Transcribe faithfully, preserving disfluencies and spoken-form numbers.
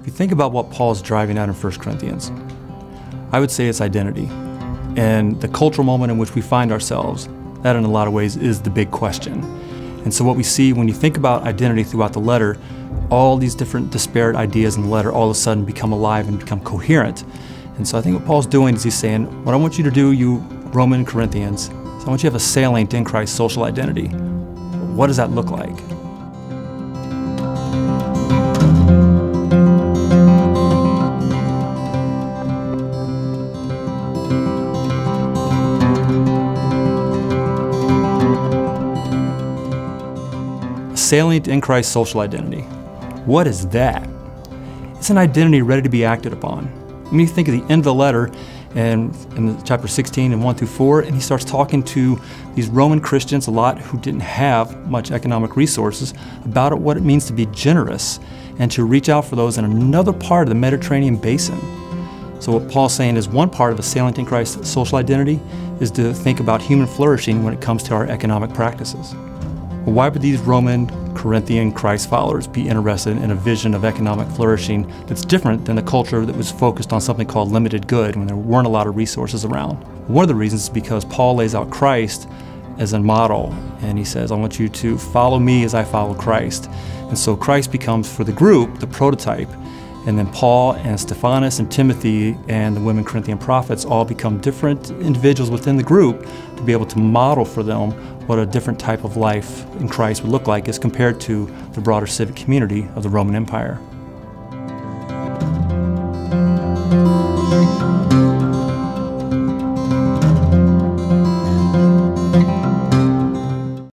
If you think about what Paul's driving at in First Corinthians, I would say it's identity. And the cultural moment in which we find ourselves, that in a lot of ways is the big question. And so what we see when you think about identity throughout the letter, all these different disparate ideas in the letter all of a sudden become alive and become coherent. And so I think what Paul's doing is he's saying, what I want you to do, you Roman Corinthians, is I want you to have a salient in Christ social identity. What does that look like? A salient in Christ social identity. What is that? It's an identity ready to be acted upon. When you think of the end of the letter, and in chapter sixteen and one through four, and he starts talking to these Roman Christians a lot who didn't have much economic resources about what it means to be generous and to reach out for those in another part of the Mediterranean basin. So what Paul's saying is one part of a salient in Christ social identity is to think about human flourishing when it comes to our economic practices. Well, why would these Roman Corinthian Christ followers be interested in a vision of economic flourishing that's different than the culture that was focused on something called limited good when there weren't a lot of resources around? One of the reasons is because Paul lays out Christ as a model, and he says, I want you to follow me as I follow Christ. And so Christ becomes, for the group, the prototype, and then Paul and Stephanas and Timothy and the women Corinthian prophets all become different individuals within the group to be able to model for them what a different type of life in Christ would look like as compared to the broader civic community of the Roman Empire.